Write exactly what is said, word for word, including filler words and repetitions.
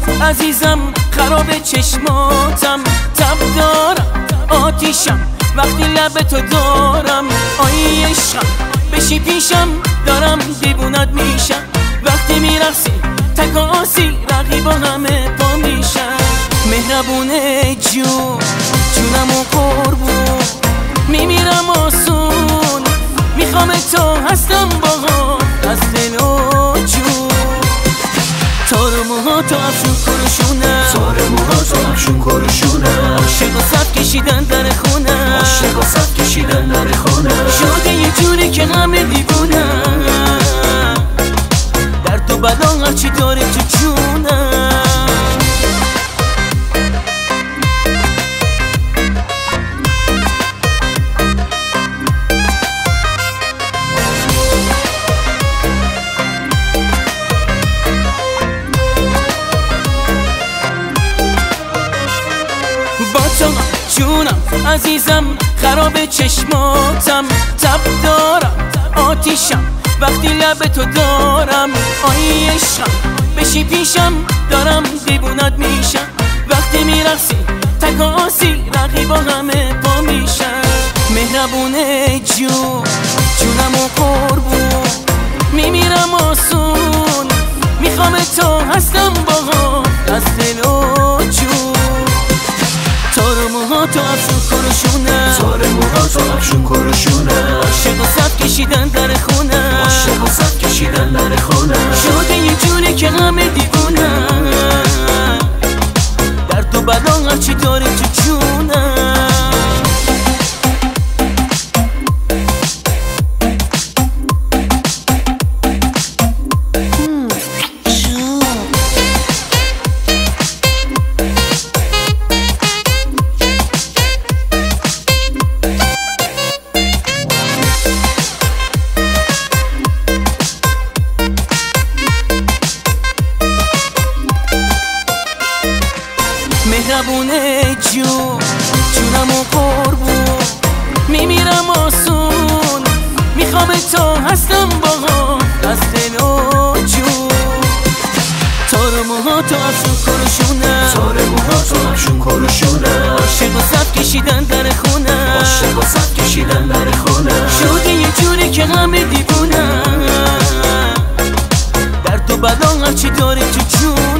عزیزم عزیزم خراب چشماتم، تب دارم آتیشم وقتی لب تو دارم. آی عشقم بشی پیشم، دارم دیوونت میشم وقتی میرقصی تکاسی رقیبا همه پا میشن. مهربونه جون، جونم و قربون، میمیرم آسون، میخوام تا هستم باها از دل و جون. تار موها تو افشون کرشونم، تار موها تو افشون کرشونم، عاشق و صف کشیدن در خونم، عاشق و صف کشیدن در خونم، شده یه جوری که همه دیوونم، درد و بلا هرچی داره تو جونم. جونم عزیزم خراب چشماتم، تب دارم آتیشم وقتی لب تو دارم. آی عشقم بشی پیشم، دارم دیوونت میشم وقتی میرقصی تکاسی رقیبا همه پا میشن. مهربونه جون، جونم و قربون، میمیرم آسون، میخوام تا هستم باها از دل و جون. تار موها تو افشون کرشونم، تار موها تو افشون کرشونم، عاشق و صف کشیدن در خونم، عاشق و صف کشیدن در خونم، شده یه جوری که همه دیوونم، درد و بلا هرچی داره تو جونم. مهربونه جون، جونم و قربون، میمیرم آسون، میخوام تا هستم باها از دل و جون. تار موها تو افشون کرشونم، تار موها تو افشون کرشونم، عاشق و صف کشیدن در خونم، عاشق و صف کشیدن در خونم، شده یه جوری که همه دیوونم، درد و بلا هرچی داره تو جون.